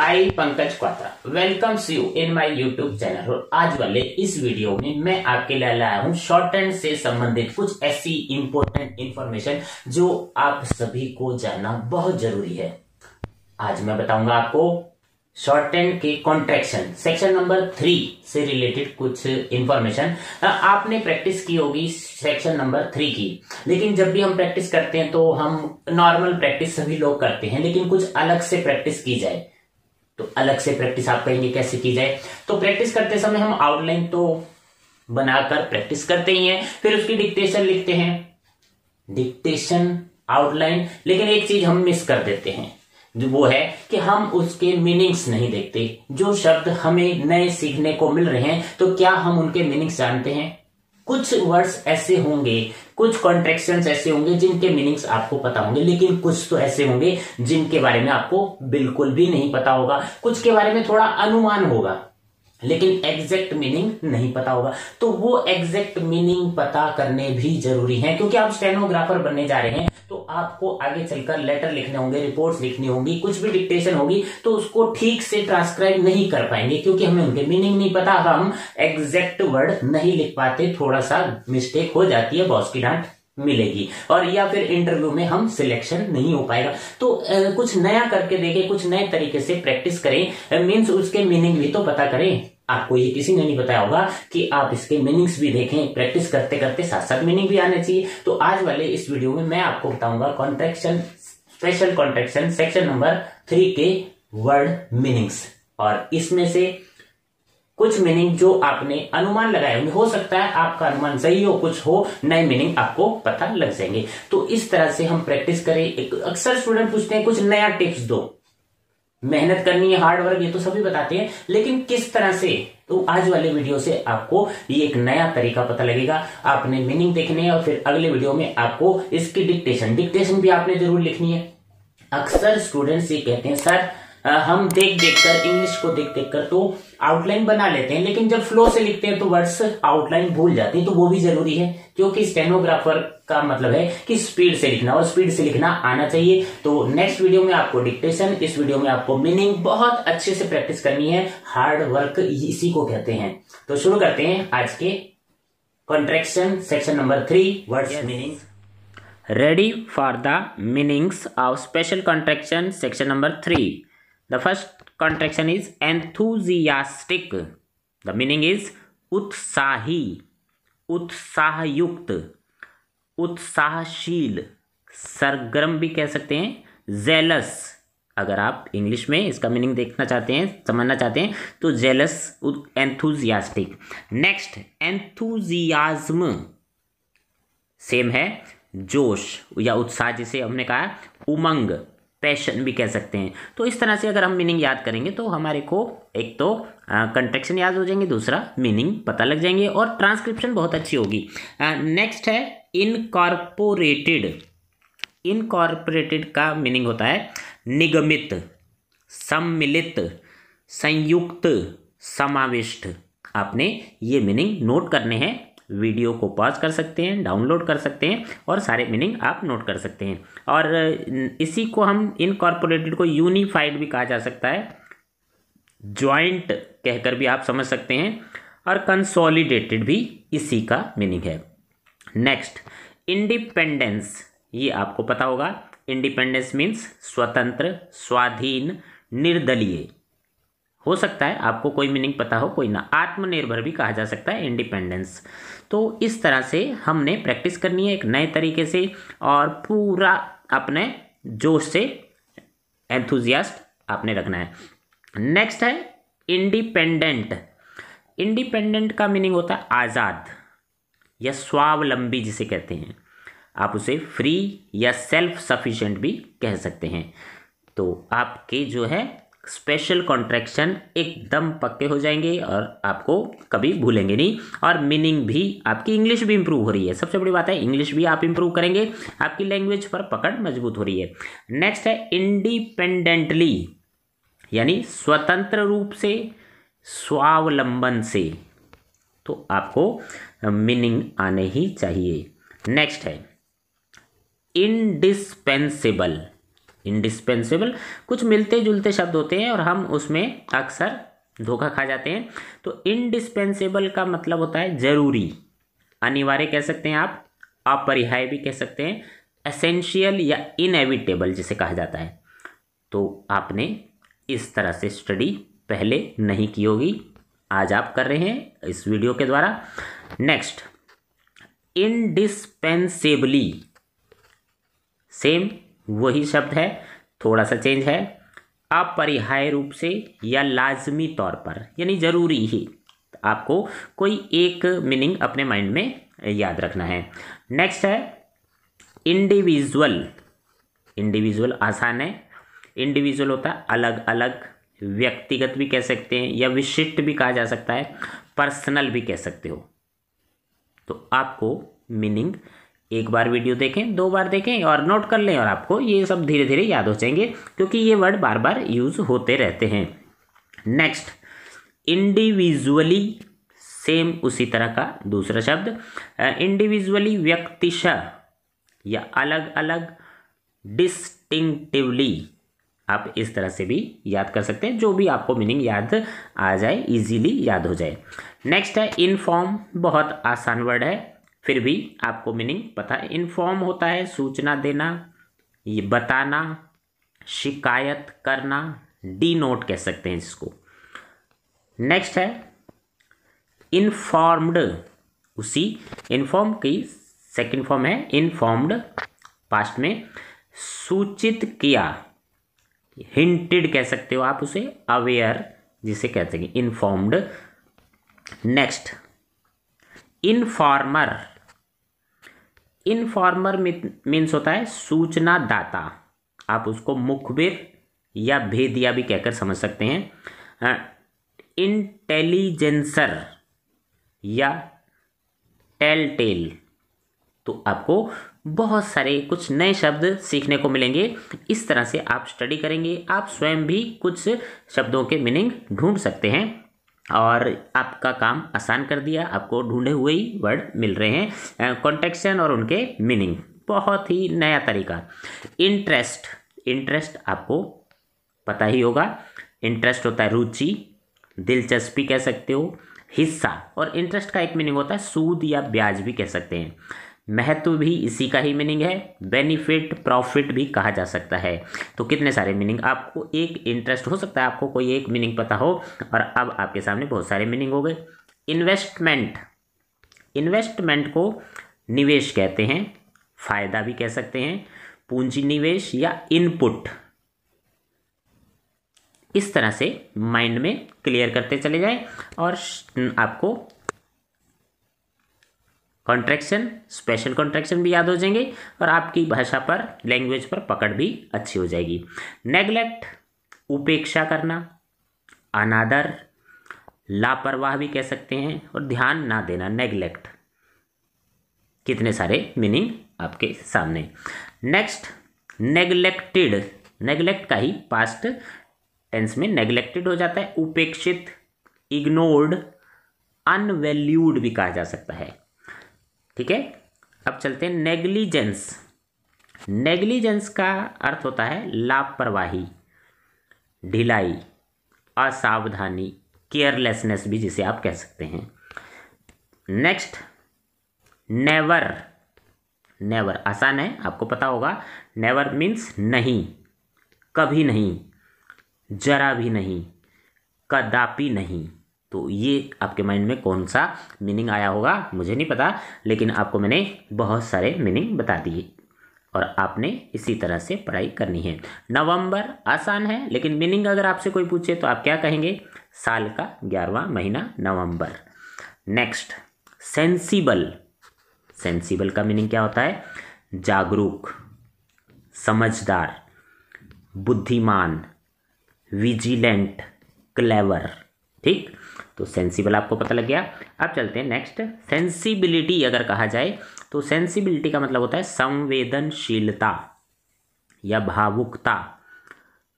I Pankaj Kawatra welcomes you in my YouTube channel. और आज वाले इस वीडियो में मैं आपके लिए लाया हूँ शॉर्टहैंड से संबंधित कुछ ऐसी इंपॉर्टेंट इंफॉर्मेशन जो आप सभी को जानना बहुत जरूरी है। आज मैं बताऊंगा आपको शॉर्टहैंड के कॉन्ट्रैक्शन सेक्शन नंबर 3 से रिलेटेड कुछ इंफॉर्मेशन। आपने प्रैक्टिस की होगी सेक्शन नंबर 3 की, लेकिन जब भी हम प्रैक्टिस करते हैं तो हम नॉर्मल प्रैक्टिस सभी लोग करते हैं, लेकिन कुछ अलग से प्रैक्टिस की जाए तो अलग से प्रैक्टिस आप कहेंगे कैसे की जाए। तो प्रैक्टिस करते समय हम आउटलाइन तो बनाकर प्रैक्टिस करते ही हैं, फिर उसकी डिक्टेशन लिखते हैं, डिक्टेशन आउटलाइन। लेकिन एक चीज हम मिस कर देते हैं, वो है कि हम उसके मीनिंग्स नहीं देखते। जो शब्द हमें नए सीखने को मिल रहे हैं तो क्या हम उनके मीनिंग्स जानते हैं? कुछ वर्ड्स ऐसे होंगे, कुछ कॉन्ट्रैक्शंस ऐसे होंगे जिनके मीनिंग्स आपको पता होंगे, लेकिन कुछ तो ऐसे होंगे जिनके बारे में आपको बिल्कुल भी नहीं पता होगा। कुछ के बारे में थोड़ा अनुमान होगा लेकिन एग्जैक्ट मीनिंग नहीं पता होगा। तो वो एग्जैक्ट मीनिंग पता करने भी जरूरी है, क्योंकि आप स्टेनोग्राफर बनने जा रहे हैं तो आपको आगे चलकर लेटर लिखने होंगे, रिपोर्ट्स लिखनी होंगी, कुछ भी डिक्टेशन होगी तो उसको ठीक से ट्रांसक्राइब नहीं कर पाएंगे क्योंकि हमें उनके मीनिंग नहीं पता। हम एग्जैक्ट वर्ड नहीं लिख पाते, थोड़ा सा मिस्टेक हो जाती है, बॉस की डांट मिलेगी और या फिर इंटरव्यू में हम सिलेक्शन नहीं हो पाएगा। तो कुछ नया करके देखें, कुछ नए तरीके से प्रैक्टिस करें, मीन्स उसके मीनिंग भी तो पता करें। आपको ये किसी ने नहीं बताया होगा कि आप इसके मीनिंग्स भी देखें, प्रैक्टिस करते करते साथ साथ मीनिंग भी आने चाहिए। तो आज वाले इस वीडियो में मैं आपको बताऊंगा contraction, special contraction section number 3 के वर्ड मीनिंग्स। और इसमें से कुछ मीनिंग जो आपने अनुमान लगाए होंगे, हो सकता है आपका अनुमान सही हो, कुछ हो, नए मीनिंग आपको पता लग जाएंगे। तो इस तरह से हम प्रैक्टिस करें। अक्सर स्टूडेंट पूछते हैं कुछ नया टिप्स दो, मेहनत करनी है, हार्ड वर्क, ये तो सभी बताते हैं, लेकिन किस तरह से? तो आज वाले वीडियो से आपको ये एक नया तरीका पता लगेगा। आपने मीनिंग देखने है और फिर अगले वीडियो में आपको इसकी डिक्टेशन भी आपने जरूर लिखनी है। अक्सर स्टूडेंट्स ये कहते हैं सर हम देख कर इंग्लिश को देख कर तो आउटलाइन बना लेते हैं, लेकिन जब फ्लो से लिखते हैं तो वर्ड्स आउटलाइन भूल जाते हैं। तो वो भी जरूरी है, क्योंकि स्टेनोग्राफर का मतलब है कि स्पीड से लिखना, और स्पीड से लिखना आना चाहिए। तो नेक्स्ट वीडियो में आपको डिक्टेशन, इस वीडियो में आपको मीनिंग बहुत अच्छे से प्रैक्टिस करनी है। हार्ड वर्क इसी को कहते हैं। तो शुरू करते हैं आज के contraction section number 3 words meaning. Ready for the meanings of special contraction section number 3। The first contraction is enthusiastic. The meaning is utsahi, उत्साहयुक्त, उत्साहशील, सरगर्म भी कह सकते हैं। जेलस, अगर आप इंग्लिश में इसका मीनिंग देखना चाहते हैं, समझना चाहते हैं तो zealous, enthusiastic। Next enthusiasm, same है, जोश या उत्साह जिसे हमने कहा, उमंग, पैशन भी कह सकते हैं। तो इस तरह से अगर हम मीनिंग याद करेंगे तो हमारे को एक तो कंट्रैक्शन याद हो जाएंगे, दूसरा मीनिंग पता लग जाएंगे और ट्रांसक्रिप्शन बहुत अच्छी होगी। नेक्स्ट है इनकॉर्पोरेटेड। इनकॉर्पोरेटेड का मीनिंग होता है निगमित, सम्मिलित, संयुक्त, समाविष्ट। आपने ये मीनिंग नोट करने हैं। वीडियो को पॉज कर सकते हैं, डाउनलोड कर सकते हैं और सारे मीनिंग आप नोट कर सकते हैं। और इसी को हम इनकॉर्पोरेटेड को यूनिफाइड भी कहा जा सकता है, जॉइंट कहकर भी आप समझ सकते हैं, और कंसोलिडेटेड भी इसी का मीनिंग है। नेक्स्ट इंडिपेंडेंस, ये आपको पता होगा, इंडिपेंडेंस मीन्स स्वतंत्र, स्वाधीन, निर्दलीय। हो सकता है आपको कोई मीनिंग पता हो, कोई ना। आत्मनिर्भर भी कहा जा सकता है इंडिपेंडेंस। तो इस तरह से हमने प्रैक्टिस करनी है एक नए तरीके से और पूरा अपने जोश से एंथुजियास्ट आपने रखना है। नेक्स्ट है इंडिपेंडेंट। इंडिपेंडेंट का मीनिंग होता है आज़ाद या स्वावलंबी जिसे कहते हैं। आप उसे फ्री या सेल्फ सफिशिएंट भी कह सकते हैं। तो आपके जो है स्पेशल कॉन्ट्रैक्शन एकदम पक्के हो जाएंगे और आपको कभी भूलेंगे नहीं, और मीनिंग भी, आपकी इंग्लिश भी इंप्रूव हो रही है। सबसे बड़ी बात है इंग्लिश भी आप इंप्रूव करेंगे, आपकी लैंग्वेज पर पकड़ मजबूत हो रही है। नेक्स्ट है इंडिपेंडेंटली, यानी स्वतंत्र रूप से, स्वावलंबन से। तो आपको मीनिंग आने ही चाहिए। नेक्स्ट है इंडिस्पेंसेबल। इंडिस्पेंसेबल कुछ मिलते जुलते शब्द होते हैं और हम उसमें अक्सर धोखा खा जाते हैं। तो इंडिस्पेंसेबल का मतलब होता है ज़रूरी, अनिवार्य कह सकते हैं आप, अपरिहार्य भी कह सकते हैं, एसेंशियल या इनएविटेबल जिसे कहा जाता है। तो आपने इस तरह से स्टडी पहले नहीं की होगी, आज आप कर रहे हैं इस वीडियो के द्वारा। नेक्स्ट, इंडिस्पेंसेबली सेम वही शब्द है, थोड़ा सा चेंज है, अपरिहार्य रूप से या लाजमी तौर पर यानी ज़रूरी ही। आपको कोई एक मीनिंग अपने माइंड में याद रखना है। नेक्स्ट है इंडिविजुअल। इंडिविजुअल आसान है, इंडिविजुअल होता है अलग अलग, व्यक्तिगत भी कह सकते हैं या विशिष्ट भी कहा जा सकता है, पर्सनल भी कह सकते हो। तो आपको मीनिंग एक बार वीडियो देखें, दो बार देखें और नोट कर लें और आपको ये सब धीरे धीरे याद हो जाएंगे क्योंकि ये वर्ड बार बार यूज़ होते रहते हैं। नेक्स्ट, इंडिविजुअली सेम उसी तरह का दूसरा शब्द, इंडिविजुअली व्यक्तिशः या अलग अलग, डिस्टिंक्टिवली, आप इस तरह से भी याद कर सकते हैं, जो भी आपको मीनिंग याद आ जाए, इजीली याद हो जाए। नेक्स्ट है इनफॉर्म, बहुत आसान वर्ड है फिर भी आपको मीनिंग पता है। इनफॉर्म होता है सूचना देना, ये बताना, शिकायत करना, डीनोट कह सकते हैं इसको। नेक्स्ट है इन्फॉर्म्ड, उसी इन्फॉर्म की सेकंड फॉर्म है इन्फॉर्म्ड, पास्ट में, सूचित किया, हिंटेड कह सकते हो आप उसे, अवेयर जिसे कहते हैं informed. Next informer, informer means होता है सूचना दाता, आप उसको मुखबिर या भेदिया भी कहकर समझ सकते हैं। इंटेलिजेंसर या टेल टेल। तो आपको बहुत सारे कुछ नए शब्द सीखने को मिलेंगे, इस तरह से आप स्टडी करेंगे, आप स्वयं भी कुछ शब्दों के मीनिंग ढूंढ सकते हैं और आपका काम आसान कर दिया, आपको ढूंढे हुए ही वर्ड मिल रहे हैं, कॉन्टेक्शन और उनके मीनिंग, बहुत ही नया तरीका। इंटरेस्ट, इंटरेस्ट आपको पता ही होगा, इंटरेस्ट होता है रुचि, दिलचस्पी कह सकते हो, हिस्सा, और इंटरेस्ट का एक मीनिंग होता है सूद या ब्याज भी कह सकते हैं, महत्व भी इसी का ही मीनिंग है, बेनिफिट, प्रॉफिट भी कहा जा सकता है। तो कितने सारे मीनिंग, आपको एक इंटरेस्ट हो सकता है आपको कोई एक मीनिंग पता हो और अब आपके सामने बहुत सारे मीनिंग हो गए। इन्वेस्टमेंट, इन्वेस्टमेंट को निवेश कहते हैं, फायदा भी कह सकते हैं, पूंजी निवेश या इनपुट। इस तरह से माइंड में क्लियर करते चले जाएं और आपको कॉन्ट्रैक्शन, स्पेशल कॉन्ट्रैक्शन भी याद हो जाएंगे और आपकी भाषा पर, लैंग्वेज पर पकड़ भी अच्छी हो जाएगी। नेगलेक्ट, उपेक्षा करना, अनादर, लापरवाह भी कह सकते हैं और ध्यान ना देना, नेगलेक्ट, कितने सारे मीनिंग आपके सामने। नेक्स्ट नेगलेक्टेड, नेगलेक्ट का ही पास्ट टेंस में नेगलेक्टेड हो जाता है, उपेक्षित, इग्नोर्ड, अनवैल्यूड भी कहा जा सकता है, ठीक है। अब चलते हैं नेग्लिजेंस। नेग्लिजेंस का अर्थ होता है लापरवाही, ढिलाई, असावधानी, केयरलेसनेस भी जिसे आप कह सकते हैं। नेक्स्ट नेवर, नेवर आसान है, आपको पता होगा, नेवर मीन्स नहीं, कभी नहीं, जरा भी नहीं, कदापि नहीं। तो ये आपके माइंड में कौन सा मीनिंग आया होगा मुझे नहीं पता, लेकिन आपको मैंने बहुत सारे मीनिंग बता दिए और आपने इसी तरह से पढ़ाई करनी है। नवंबर आसान है, लेकिन मीनिंग अगर आपसे कोई पूछे तो आप क्या कहेंगे, साल का 11वां महीना नवंबर। नेक्स्ट सेंसिबल, सेंसिबल का मीनिंग क्या होता है, जागरूक, समझदार, बुद्धिमान, विजिलेंट, क्लेवर, ठीक। तो सेंसिबल आपको पता लग गया। अब चलते हैं नेक्स्ट सेंसिबिलिटी, अगर कहा जाए तो सेंसिबिलिटी का मतलब होता है संवेदनशीलता या भावुकता,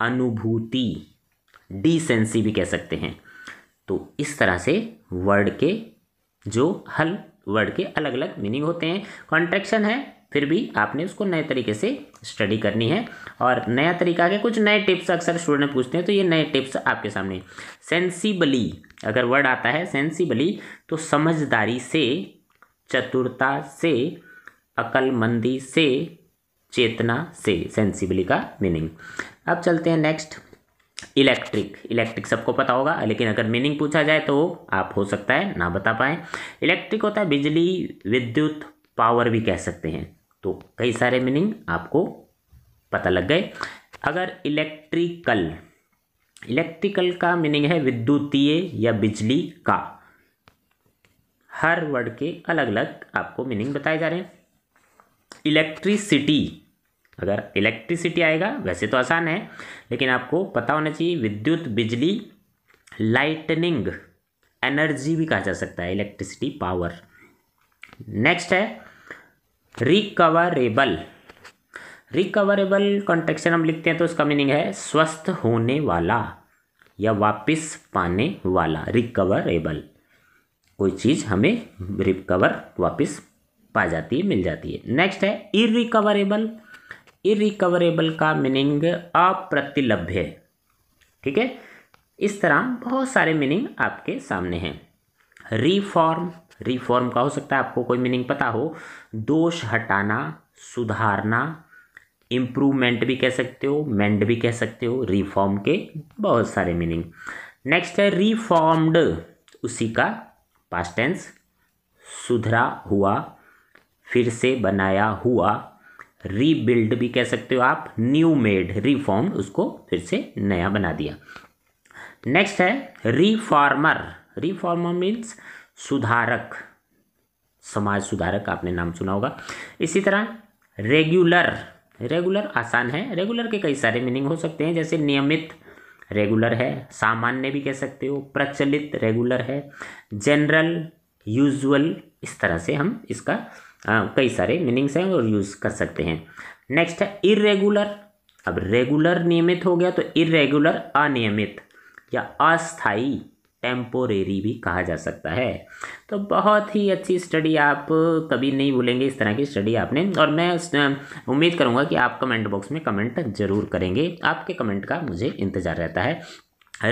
अनुभूति, डीसेंसी भी कह सकते हैं। तो इस तरह से वर्ड के जो हल वर्ड के अलग अलग मीनिंग होते हैं, कॉन्ट्रैक्शन है फिर भी आपने उसको नए तरीके से स्टडी करनी है और नया तरीका के कुछ नए टिप्स अक्सर स्टूडेंट पूछते हैं, तो ये नए टिप्स आपके सामने। सेंसिबली अगर वर्ड आता है सेंसिबली तो समझदारी से, चतुरता से, अक्लमंदी से, चेतना से, सेंसिबली का मीनिंग। अब चलते हैं नेक्स्ट इलेक्ट्रिक। इलेक्ट्रिक सबको पता होगा, लेकिन अगर मीनिंग पूछा जाए तो आप हो सकता है ना बता पाएं। इलेक्ट्रिक होता है बिजली, विद्युत, पावर भी कह सकते हैं। तो कई सारे मीनिंग आपको पता लग गए। अगर इलेक्ट्रिकल, इलेक्ट्रिकल का मीनिंग है विद्युतीय या बिजली का। हर वर्ड के अलग अलग आपको मीनिंग बताए जा रहे हैं। इलेक्ट्रिसिटी, अगर इलेक्ट्रिसिटी आएगा, वैसे तो आसान है लेकिन आपको पता होना चाहिए, विद्युत, बिजली। लाइटनिंग, एनर्जी भी कहा जा सकता है, इलेक्ट्रिसिटी, पावर। नेक्स्ट है रिकवरेबल। रिकवरेबल कॉन्ट्रैक्शन हम लिखते हैं तो उसका मीनिंग है स्वस्थ होने वाला या वापस पाने वाला। रिकवरेबल, कोई चीज़ हमें रिकवर, वापस पा जाती है, मिल जाती है। नेक्स्ट है इरिकवरेबल। इरिकवरेबल का मीनिंग अप्रतिलभ्य है, ठीक है। इस तरह बहुत सारे मीनिंग आपके सामने हैं। रिफॉर्म, रिफॉर्म का हो सकता है आपको कोई मीनिंग पता हो, दोष हटाना, सुधारना, इम्प्रूवमेंट भी कह सकते हो, मेंड भी कह सकते हो। रिफॉर्म के बहुत सारे मीनिंग। नेक्स्ट है रिफॉर्म्ड, उसी का पास्ट टेंस सुधरा हुआ, फिर से बनाया हुआ। रीबिल्ड भी कह सकते हो आप, न्यू मेड, रिफॉर्म, उसको फिर से नया बना दिया। नेक्स्ट है रिफॉर्मर। रिफॉर्मर मीन्स सुधारक, समाज सुधारक, आपने नाम सुना होगा। इसी तरह रेगुलर, रेगुलर आसान है, रेगुलर के कई सारे मीनिंग हो सकते हैं, जैसे नियमित रेगुलर है, सामान्य भी कह सकते हो, प्रचलित रेगुलर है, जनरल, यूजुअल। इस तरह से हम इसका कई सारे मीनिंग्स हैं और यूज़ कर सकते हैं। नेक्स्ट है इरेगुलर। अब रेगुलर नियमित हो गया तो इरेगुलर अनियमित या अस्थाई, टेम्पोरेरी भी कहा जा सकता है। तो बहुत ही अच्छी स्टडी, आप कभी नहीं भूलेंगे इस तरह की स्टडी आपने। और मैं उम्मीद करूँगा कि आप कमेंट बॉक्स में कमेंट जरूर करेंगे, आपके कमेंट का मुझे इंतज़ार रहता है।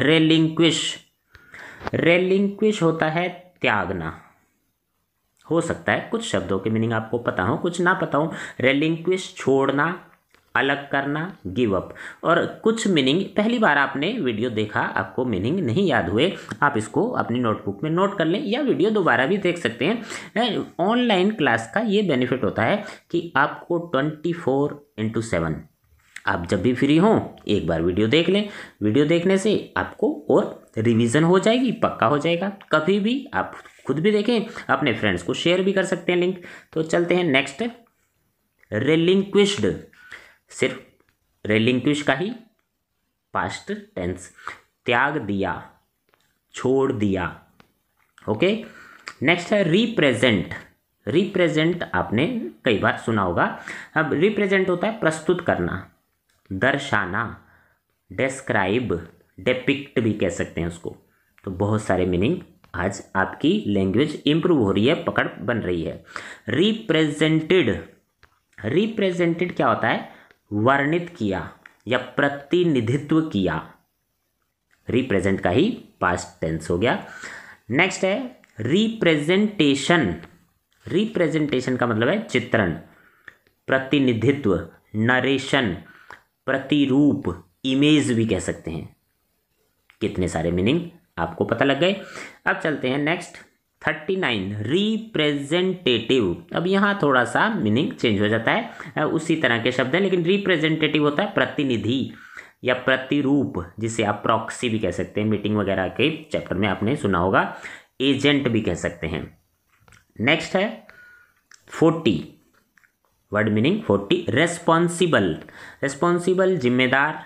रेलिंक्विश, रेलिंक्विश होता है त्यागना। हो सकता है कुछ शब्दों के मीनिंग आपको पता हो, कुछ ना पता हो। रेलिंक्विश छोड़ना, अलग करना, गिव अप। और कुछ मीनिंग पहली बार आपने वीडियो देखा, आपको मीनिंग नहीं याद हुए, आप इसको अपनी नोटबुक में नोट कर लें या वीडियो दोबारा भी देख सकते हैं। ऑनलाइन क्लास का ये बेनिफिट होता है कि आपको 24/7 आप जब भी फ्री हों एक बार वीडियो देख लें। वीडियो देखने से आपको और रिवीजन हो जाएगी, पक्का हो जाएगा। कभी भी आप खुद भी देखें, अपने फ्रेंड्स को शेयर भी कर सकते हैं लिंक। तो चलते हैं नेक्स्ट, रेलिंक्विश्ड। सिर्फ रेलिंक्विश का ही पास्ट टेंस, त्याग दिया, छोड़ दिया, ओके। नेक्स्ट है रिप्रेजेंट। रिप्रेजेंट आपने कई बार सुना होगा। अब रिप्रेजेंट होता है प्रस्तुत करना, दर्शाना, डिस्क्राइब, डिपिक्ट भी कह सकते हैं उसको। तो बहुत सारे मीनिंग, आज आपकी लैंग्वेज इंप्रूव हो रही है, पकड़ बन रही है। रिप्रेजेंटेड, रिप्रेजेंटेड क्या होता है, वर्णित किया या प्रतिनिधित्व किया। रिप्रेजेंट का ही पास्ट टेंस हो गया। नेक्स्ट है रिप्रेजेंटेशन। रिप्रेजेंटेशन का मतलब है चित्रण, प्रतिनिधित्व, नरेशन, प्रतिरूप, इमेज भी कह सकते हैं। कितने सारे मीनिंग आपको पता लग गए। अब चलते हैं नेक्स्ट 39, रिप्रेजेंटेटिव। अब यहाँ थोड़ा सा मीनिंग चेंज हो जाता है, उसी तरह के शब्द हैं लेकिन रिप्रेजेंटेटिव होता है प्रतिनिधि या प्रतिरूप, जिसे आप प्रॉक्सी भी कह सकते हैं। मीटिंग वगैरह के चैप्टर में आपने सुना होगा। एजेंट भी कह सकते हैं। नेक्स्ट है 40, वर्ड मीनिंग 40, रेस्पॉन्सिबल। रेस्पॉन्सिबल जिम्मेदार,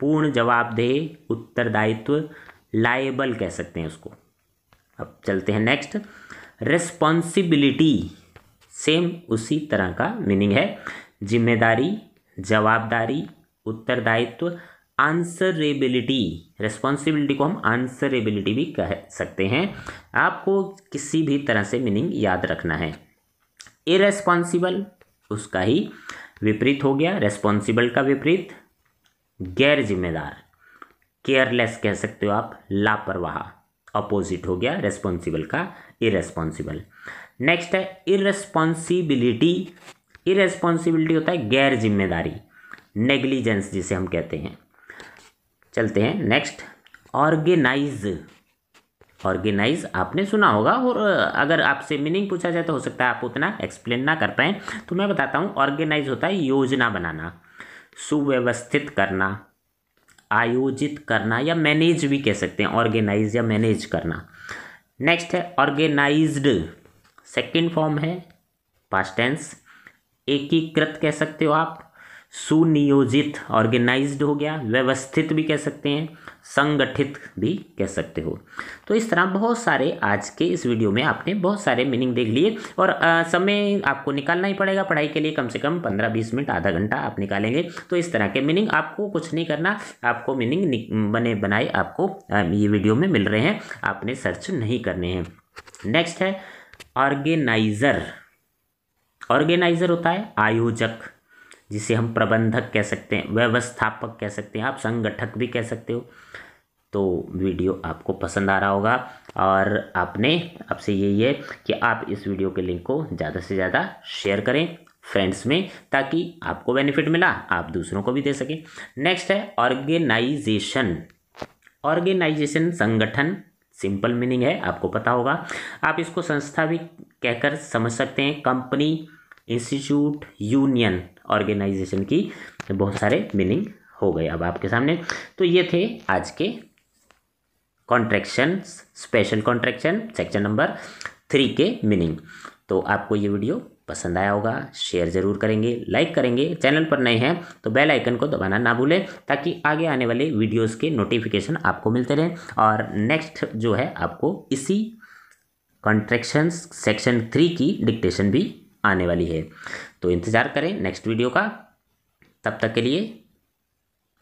पूर्ण जवाबदेह, उत्तरदायित्व, लायबल कह सकते हैं उसको। अब चलते हैं नेक्स्ट, रेस्पॉन्सिबिलिटी। सेम उसी तरह का मीनिंग है, जिम्मेदारी, जवाबदारी, उत्तरदायित्व, आंसरेबिलिटी। रेस्पॉन्सिबिलिटी को हम आंसरेबिलिटी भी कह सकते हैं। आपको किसी भी तरह से मीनिंग याद रखना है। इरेस्पॉन्सिबल उसका ही विपरीत हो गया, रेस्पॉन्सिबल का विपरीत गैर जिम्मेदार, केयरलेस कह सकते हो आप, लापरवाह अपोजिट हो गया रेस्पॉन्सिबल का इरेस्पॉन्सिबल। नेक्स्ट है इरेस्पॉन्सिबिलिटी। इरेस्पॉन्सिबिलिटी होता है गैर जिम्मेदारी, नेग्लिजेंस जिसे हम कहते हैं। चलते हैं नेक्स्ट, ऑर्गेनाइज। ऑर्गेनाइज आपने सुना होगा और अगर आपसे मीनिंग पूछा जाए तो हो सकता है आप उतना एक्सप्लेन ना कर पाएँ, तो मैं बताता हूँ। ऑर्गेनाइज होता है योजना बनाना, सुव्यवस्थित करना, आयोजित करना या मैनेज भी कह सकते हैं, ऑर्गेनाइज या मैनेज करना। नेक्स्ट है ऑर्गेनाइज्ड, सेकेंड फॉर्म है, पास्ट टेंस, एकीकृत कह सकते हो आप, सुनियोजित ऑर्गेनाइज्ड हो गया, व्यवस्थित भी कह सकते हैं, संगठित भी कह सकते हो। तो इस तरह बहुत सारे आज के इस वीडियो में आपने बहुत सारे मीनिंग देख लिए और समय आपको निकालना ही पड़ेगा पढ़ाई के लिए, कम से कम 15-20 मिनट आधा घंटा आप निकालेंगे। तो इस तरह के मीनिंग आपको कुछ नहीं करना, आपको मीनिंग बने बनाए आपको ये वीडियो में मिल रहे हैं, आपने सर्च नहीं करने हैं। नेक्स्ट है ऑर्गेनाइज़र। ऑर्गेनाइज़र होता है आयोजक जिसे हम प्रबंधक कह सकते हैं, व्यवस्थापक कह सकते हैं आप, संगठक भी कह सकते हो। तो वीडियो आपको पसंद आ रहा होगा और आपने आपसे यही है कि आप इस वीडियो के लिंक को ज़्यादा से ज़्यादा शेयर करें फ्रेंड्स में, ताकि आपको बेनिफिट मिला आप दूसरों को भी दे सकें। नेक्स्ट है ऑर्गेनाइजेशन। ऑर्गेनाइजेशन संगठन, सिंपल मीनिंग है आपको पता होगा, आप इसको संस्था भी कहकर समझ सकते हैं, कंपनी, इंस्टीट्यूट, यूनियन, ऑर्गेनाइजेशन की बहुत सारे मीनिंग हो गए अब आपके सामने। तो ये थे आज के contractions, special contraction section number 3 के मीनिंग। तो आपको ये वीडियो पसंद आया होगा, शेयर ज़रूर करेंगे, लाइक करेंगे, चैनल पर नए हैं तो बेल आइकन को दबाना ना भूलें ताकि आगे आने वाले वीडियोज़ के नोटिफिकेशन आपको मिलते रहें। और नेक्स्ट जो है आपको इसी कॉन्ट्रैक्शंस सेक्शन 3 की डिक्टेशन भी आने वाली है, तो इंतज़ार करें नेक्स्ट वीडियो का। तब तक के लिए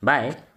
बाय।